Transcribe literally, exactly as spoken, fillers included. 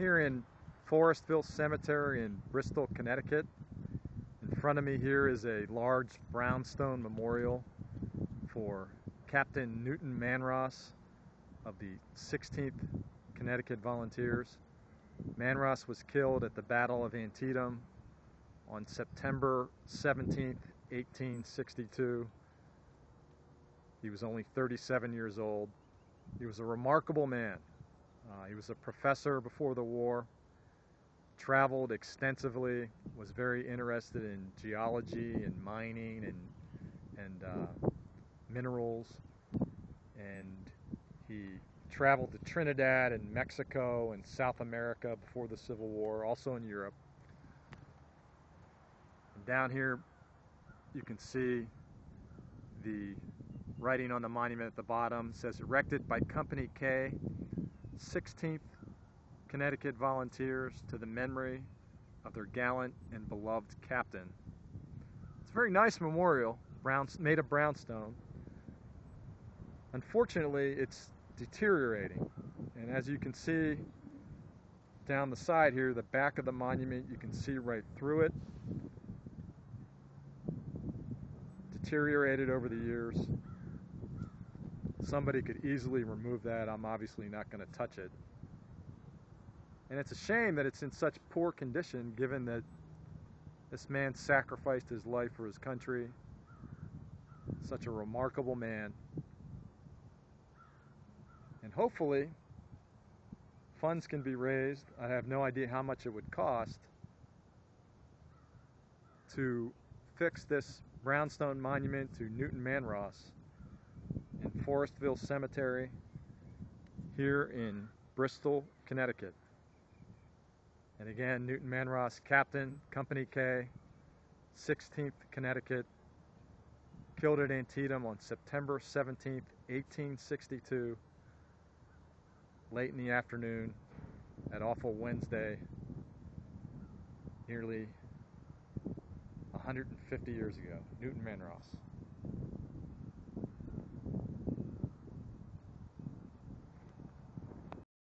here in Forestville Cemetery in Bristol, Connecticut. In front of me here is a large brownstone memorial for Captain Newton Manross of the sixteenth Connecticut Volunteers. Manross was killed at the Battle of Antietam on September seventeenth, eighteen sixty-two. He was only thirty-seven years old. He was a remarkable man. Uh, he was a professor before the war, traveled extensively, was very interested in geology and mining and, and uh, minerals, and he traveled to Trinidad and Mexico and South America before the Civil War, also in Europe. And down here you can see the writing on the monument at the bottom. It says, erected by Company K, sixteenth Connecticut Volunteers, to the memory of their gallant and beloved captain. It's a very nice memorial, brown, made of brownstone. Unfortunately, it's deteriorating, and as you can see down the side here, the back of the monument, you can see right through it. Deteriorated over the years. Somebody could easily remove that. I'm obviously not going to touch it. And it's a shame that it's in such poor condition, given that this man sacrificed his life for his country. Such a remarkable man. And hopefully funds can be raised. I have no idea how much it would cost to fix this brownstone monument to Newton Manross in Forestville Cemetery here in Bristol, Connecticut. And again, Newton Manross, Captain, Company K, sixteenth Connecticut, killed at Antietam on September seventeenth, eighteen sixty-two, late in the afternoon, that awful Wednesday, nearly one hundred fifty years ago. Newton Manross.